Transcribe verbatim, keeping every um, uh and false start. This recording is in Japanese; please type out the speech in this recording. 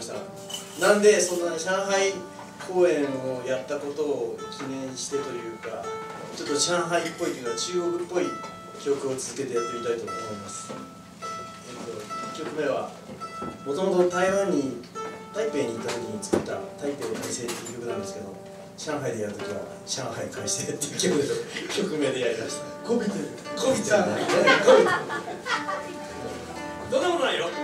ました。なんでそんな上海公演をやったことを記念してというか、ちょっと上海っぽいというか中国っぽい曲を続けてやってみたいと思います。えっといっきょくめはもともと台湾に台北に行った時に作った「台北を返せ」っていう曲なんですけど、上海でやるときは「上海返せ」っていう曲名でやりました。こびてるこびてるこびてるどんなものないよ。